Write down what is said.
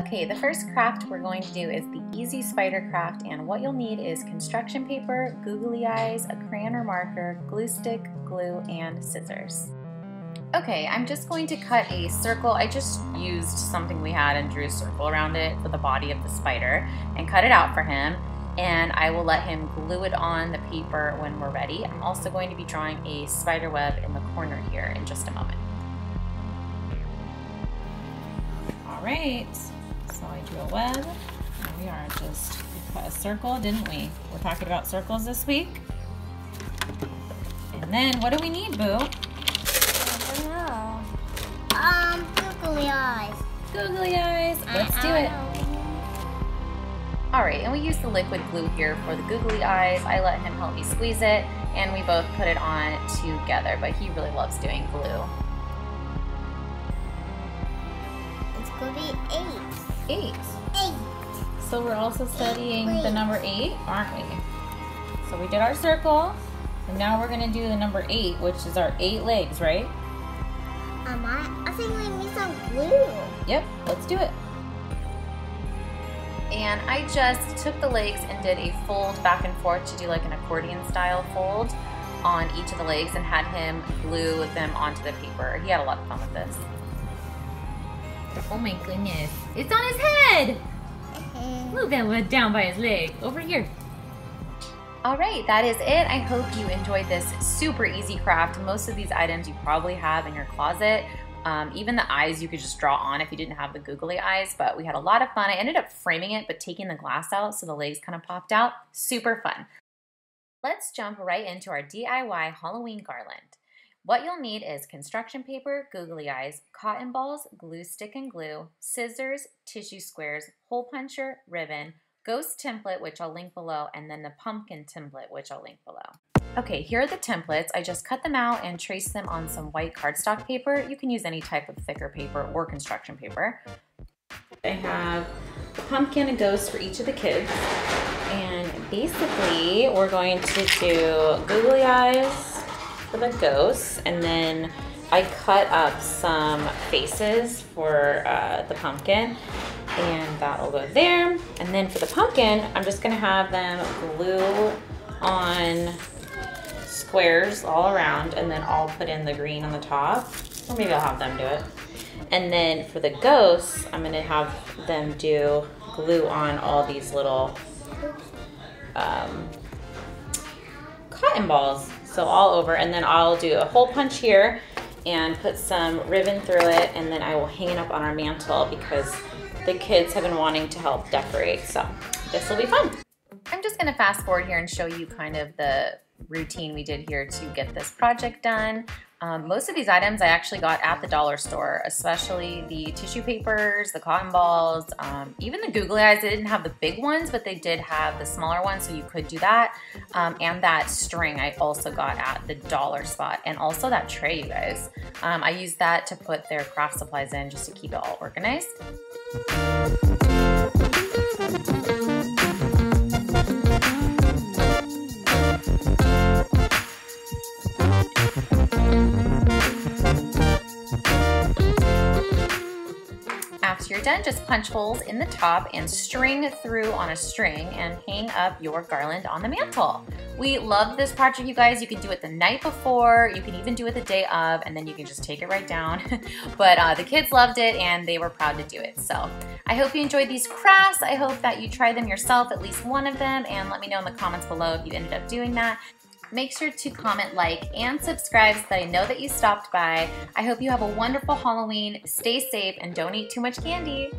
Okay, the first craft we're going to do is the easy spider craft, and what you'll need is construction paper, googly eyes, a crayon or marker, glue stick, glue, and scissors. Okay, I'm just going to cut a circle. I just used something we had and drew a circle around it for the body of the spider and cut it out for him, and I will let him glue it on the paper when we're ready. I'm also going to be drawing a spider web in the corner here in just a moment. All right. So I drew a web, and we cut a circle, didn't we? We're talking about circles this week. And then, what do we need, Boo? I don't know. Googly eyes. Googly eyes, let's do it. All right, and we used the liquid glue here for the googly eyes. I let him help me squeeze it, and we both put it on together, but he really loves doing glue. It's gonna be 8. 8. 8. So we're also studying the number 8, aren't we? So we did our circle, and now we're going to do the number 8, which is our 8 legs, right? I think we need some glue. Yep, let's do it. And I just took the legs and did a fold back and forth to do like an accordion style fold on each of the legs and had him glue them onto the paper. He had a lot of fun with this. Oh my goodness, it's on his head! Move that one down by his leg, over here. All right, that is it. I hope you enjoyed this super easy craft. Most of these items you probably have in your closet. Even the eyes you could just draw on if you didn't have the googly eyes, but we had a lot of fun. I ended up framing it, but taking the glass out so the legs kind of popped out. Super fun. Let's jump right into our DIY Halloween garland. What you'll need is construction paper, googly eyes, cotton balls, glue stick and glue, scissors, tissue squares, hole puncher, ribbon, ghost template, which I'll link below, and then the pumpkin template, which I'll link below. Okay, here are the templates. I just cut them out and traced them on some white cardstock paper. You can use any type of thicker paper or construction paper. I have a pumpkin and ghost for each of the kids. And basically, we're going to do googly eyes, for the ghosts, and then I cut up some faces for the pumpkin, and that'll go there. And then for the pumpkin, I'm just gonna have them glue on squares all around, and then I'll put in the green on the top, or maybe I'll have them do it. And then for the ghosts, I'm gonna have them do glue on all these little cotton balls. So all over, and then I'll do a hole punch here and put some ribbon through it, and then I will hang it up on our mantle because the kids have been wanting to help decorate, so this will be fun. I'm just gonna fast forward here and show you kind of the routine we did here to get this project done. Most of these items I actually got at the dollar store, especially the tissue papers, the cotton balls, even the googly eyes. They didn't have the big ones, but they did have the smaller ones, so you could do that. And that string I also got at the dollar spot, and also that tray, you guys. I used that to put their craft supplies in just to keep it all organized. After you're done, just punch holes in the top and string through on a string and hang up your garland on the mantle. We love this project, you guys. You can do it the night before, you can even do it the day of, and then you can just take it right down. But the kids loved it and they were proud to do it. So I hope you enjoyed these crafts. I hope that you try them yourself, at least one of them, and let me know in the comments below if you ended up doing that. Make sure to comment, like, and subscribe so that I know that you stopped by. I hope you have a wonderful Halloween. Stay safe and don't eat too much candy.